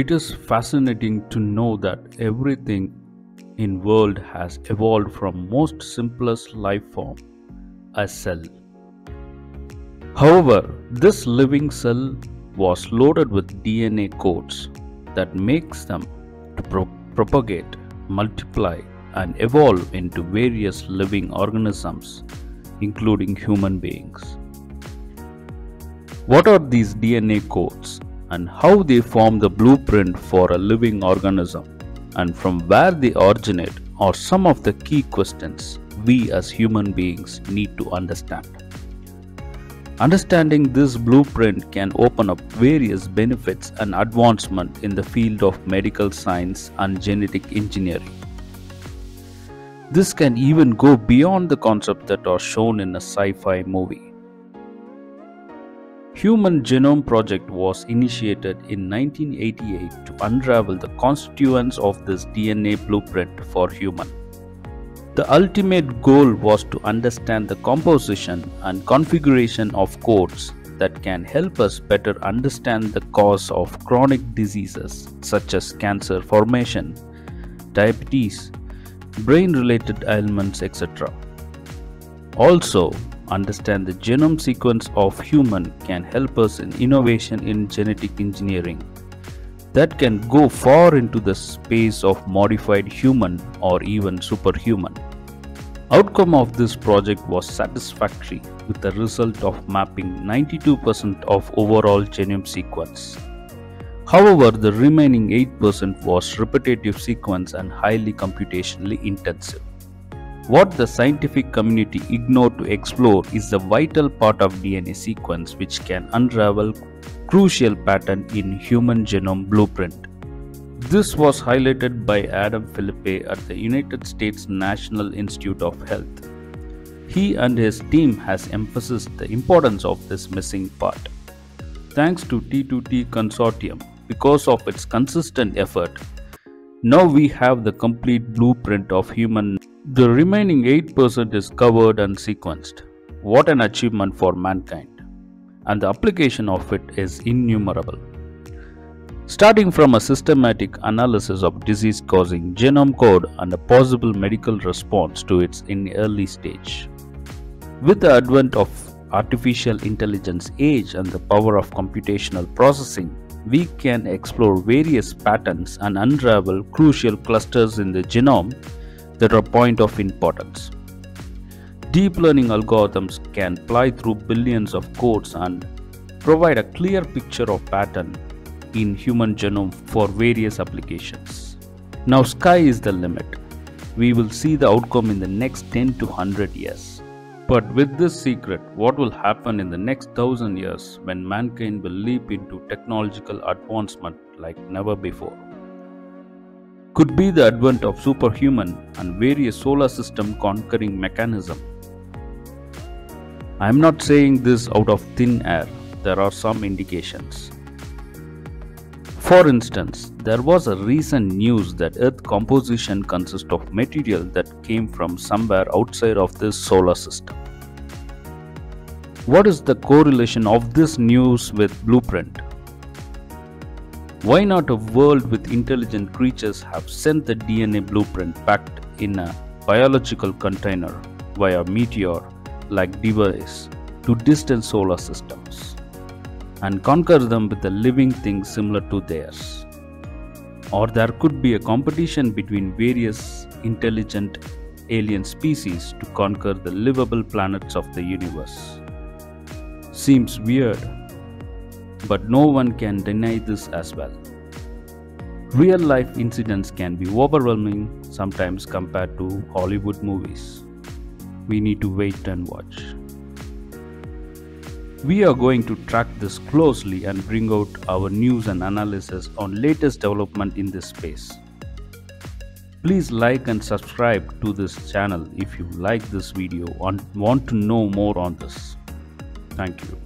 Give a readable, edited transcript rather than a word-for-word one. It is fascinating to know that everything in world has evolved from most simplest life form, a cell. However, this living cell was loaded with DNA codes that makes them to propagate, multiply and evolve into various living organisms, including human beings. What are these DNA codes and how they form the blueprint for a living organism and from where they originate are some of the key questions we as human beings need to understand. Understanding this blueprint can open up various benefits and advancement in the field of medical science and genetic engineering. This can even go beyond the concepts that are shown in a sci-fi movie. Human Genome Project was initiated in 1988 to unravel the constituents of this DNA blueprint for human. The ultimate goal was to understand the composition and configuration of codes that can help us better understand the cause of chronic diseases such as cancer formation, diabetes, brain-related ailments, etc. Also, understand the genome sequence of human can help us in innovation in genetic engineering that can go far into the space of modified human or even superhuman. Outcome of this project was satisfactory with the result of mapping 92% of overall genome sequence. However, the remaining 8% was repetitive sequence and highly computationally intensive. What the scientific community ignored to explore is the vital part of DNA sequence which can unravel crucial pattern in human genome blueprint. This was highlighted by Adam Philippe at the United States National Institute of Health. He and his team has emphasized the importance of this missing part. Thanks to T2T Consortium, because of its consistent effort, now we have the complete blueprint of human. The remaining 8% is covered and sequenced. What an achievement for mankind, and the application of it is innumerable. Starting from a systematic analysis of disease-causing genome code and a possible medical response to it in early stage. With the advent of artificial intelligence age and the power of computational processing, we can explore various patterns and unravel crucial clusters in the genome that are point of importance. Deep learning algorithms can ply through billions of codes and provide a clear picture of pattern in human genome for various applications. Now sky is the limit. We will see the outcome in the next 10 to 100 years. But with this secret, what will happen in the next 1,000 years when mankind will leap into technological advancement like never before? Could be the advent of superhuman and various solar system conquering mechanism. I am not saying this out of thin air, there are some indications. For instance, there was a recent news that Earth composition consists of material that came from somewhere outside of this solar system. What is the correlation of this news with blueprint? Why not a world with intelligent creatures have sent the DNA blueprint packed in a biological container via meteor-like device to distant solar systems and conquer them with a living thing similar to theirs? Or there could be a competition between various intelligent alien species to conquer the livable planets of the universe. Seems weird. But no one can deny this as well. Real life incidents can be overwhelming sometimes compared to Hollywood movies. We need to wait and watch. We are going to track this closely and bring out our news and analysis on latest development in this space. Please like and subscribe to this channel if you like this video and want to know more on this. Thank you.